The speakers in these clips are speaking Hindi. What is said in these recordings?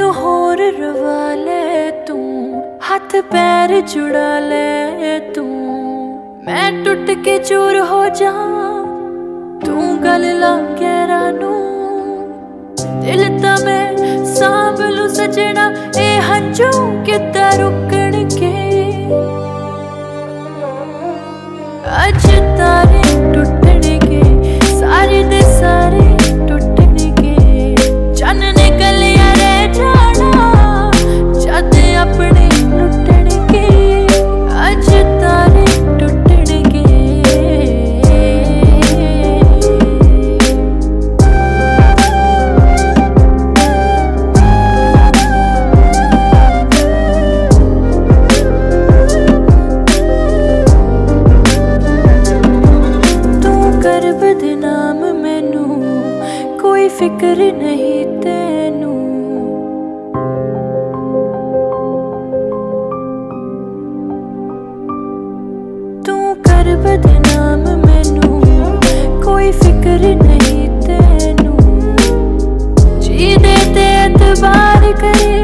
मैनू होर रवा ले तू, हाथ पैर जुड़ा ले तू। मैं टुट के चूर हो जा, तू गल ला गैरानू। दिल ता मैं सांभ लूं सजना, ए हंझू कित्ता रुकण के। अज तारे टुटण गे, सारे दे सारे टुटण गे। चन्न ने कलिया रह जाना, जद अपने लुटण गे। अज तारे टुटण गे। तू कर बदनाम मैनू, कोई फिक्र नहीं तेनू। तू कर बदनाम मैनू, कोई फिक्र नहीं तेनू। जी दे ते एतबार करे,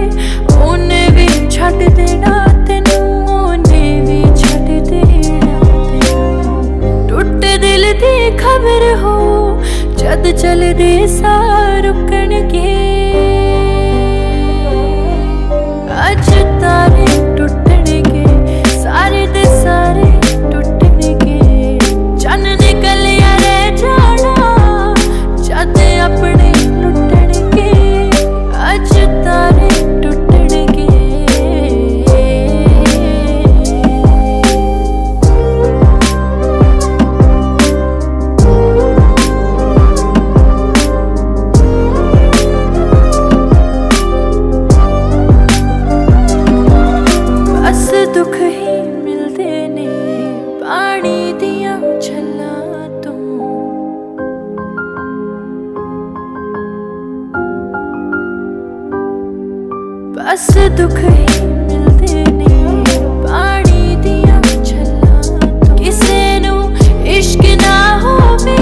उने भी छड देना तेनू, उने भी छड देना तेनू। टुट दिल दी खबर हो, जद चल दे सा रुकण गे। अज तारे टुटण गे, सारे दे सारे टुटण गे। चन्न ने कलिया रह जाना, जद अपने लुटण गे। अज तारे टुटण गे। बस दुख ही मिलते ने, पानी दिया छल्ला तू। बस दुख ही मिलते ने, पानी दिया छल्ला तू। किसे नू इश्क ना होवे,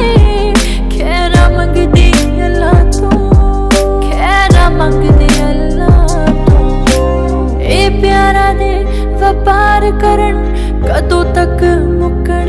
खैरा मंगदी अल्लाह तू। खैरा मंगदी अल्लाह तू। ए प्यारा दे व्यापार करन, कदों तक मुकन।